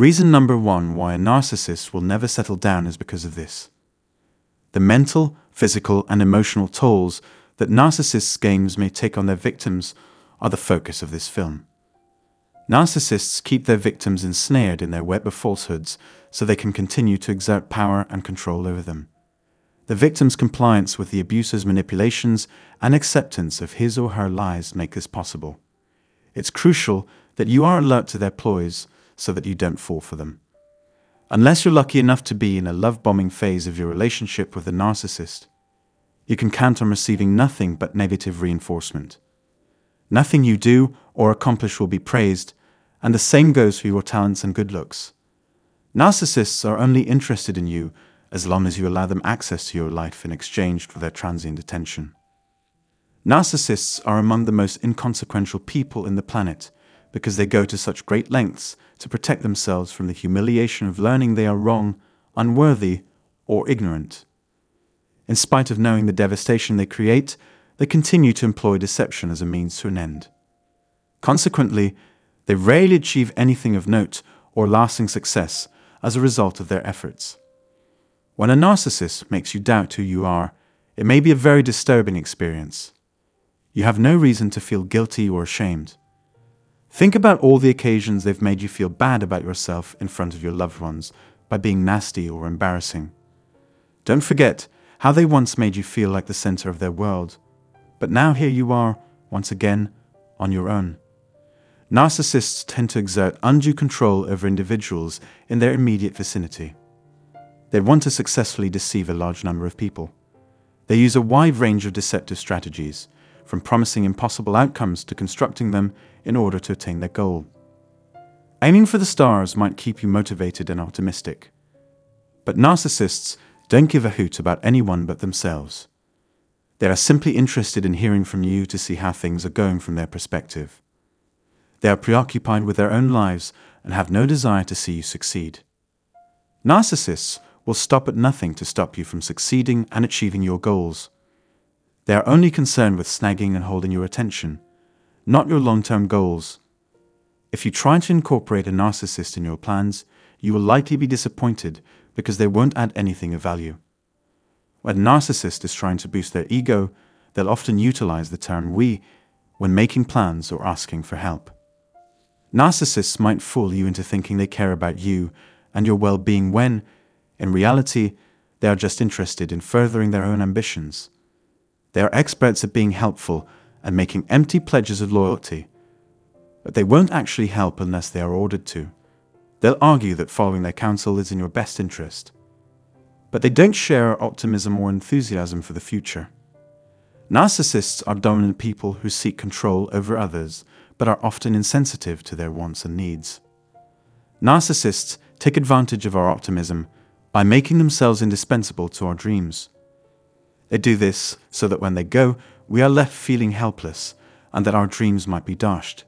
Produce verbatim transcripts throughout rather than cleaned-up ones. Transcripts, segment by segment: Reason number one why a narcissist will never settle down is because of this. The mental, physical, and emotional tolls that narcissists' games may take on their victims are the focus of this film. Narcissists keep their victims ensnared in their web of falsehoods so they can continue to exert power and control over them. The victim's compliance with the abuser's manipulations and acceptance of his or her lies make this possible. It's crucial that you are alert to their ploys so that you don't fall for them. Unless you're lucky enough to be in a love-bombing phase of your relationship with a narcissist, you can count on receiving nothing but negative reinforcement. Nothing you do or accomplish will be praised, and the same goes for your talents and good looks. Narcissists are only interested in you as long as you allow them access to your life in exchange for their transient attention. Narcissists are among the most inconsequential people in the planet because they go to such great lengths to protect themselves from the humiliation of learning they are wrong, unworthy, or ignorant. In spite of knowing the devastation they create, they continue to employ deception as a means to an end. Consequently, they rarely achieve anything of note or lasting success as a result of their efforts. When a narcissist makes you doubt who you are, it may be a very disturbing experience. You have no reason to feel guilty or ashamed. Think about all the occasions they've made you feel bad about yourself in front of your loved ones by being nasty or embarrassing. Don't forget how they once made you feel like the center of their world, but now here you are, once again, on your own. Narcissists tend to exert undue control over individuals in their immediate vicinity. They want to successfully deceive a large number of people. They use a wide range of deceptive strategies, from promising impossible outcomes to constructing them in order to attain their goal. Aiming for the stars might keep you motivated and optimistic, but narcissists don't give a hoot about anyone but themselves. They are simply interested in hearing from you to see how things are going from their perspective. They are preoccupied with their own lives and have no desire to see you succeed. Narcissists will stop at nothing to stop you from succeeding and achieving your goals. They are only concerned with snagging and holding your attention, not your long-term goals. If you try to incorporate a narcissist in your plans, you will likely be disappointed because they won't add anything of value. When a narcissist is trying to boost their ego, they'll often utilize the term "we" when making plans or asking for help. Narcissists might fool you into thinking they care about you and your well-being when, in reality, they are just interested in furthering their own ambitions. They are experts at being helpful and making empty pledges of loyalty, but they won't actually help unless they are ordered to. They'll argue that following their counsel is in your best interest, but they don't share optimism or enthusiasm for the future. Narcissists are dominant people who seek control over others, but are often insensitive to their wants and needs. Narcissists take advantage of our optimism by making themselves indispensable to our dreams. They do this so that when they go, we are left feeling helpless and that our dreams might be dashed.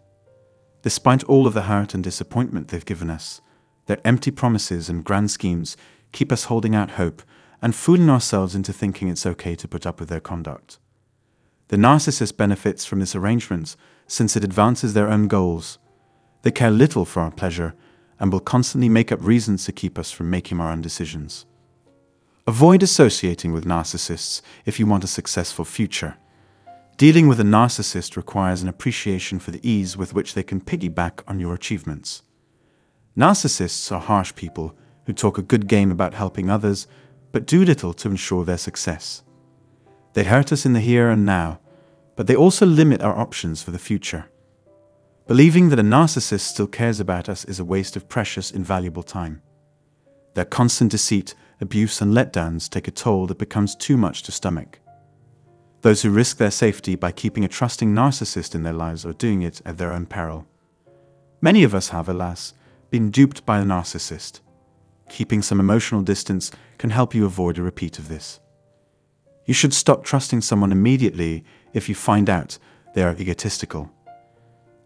Despite all of the hurt and disappointment they've given us, their empty promises and grand schemes keep us holding out hope and fooling ourselves into thinking it's okay to put up with their conduct. The narcissist benefits from this arrangement since it advances their own goals. They care little for our pleasure and will constantly make up reasons to keep us from making our own decisions. Avoid associating with narcissists if you want a successful future. Dealing with a narcissist requires an appreciation for the ease with which they can piggyback on your achievements. Narcissists are harsh people who talk a good game about helping others, but do little to ensure their success. They hurt us in the here and now, but they also limit our options for the future. Believing that a narcissist still cares about us is a waste of precious, invaluable time. Their constant deceit, abuse, and letdowns take a toll that becomes too much to stomach. Those who risk their safety by keeping a trusting narcissist in their lives are doing it at their own peril. Many of us have, alas, been duped by a narcissist. Keeping some emotional distance can help you avoid a repeat of this. You should stop trusting someone immediately if you find out they are egotistical.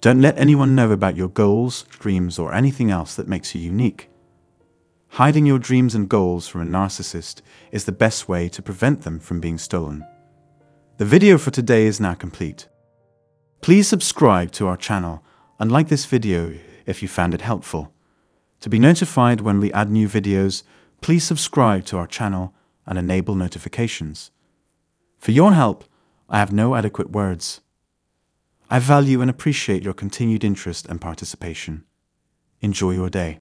Don't let anyone know about your goals, dreams, or anything else that makes you unique. Hiding your dreams and goals from a narcissist is the best way to prevent them from being stolen. The video for today is now complete. Please subscribe to our channel and like this video if you found it helpful. To be notified when we add new videos, please subscribe to our channel and enable notifications. For your help, I have no adequate words. I value and appreciate your continued interest and participation. Enjoy your day.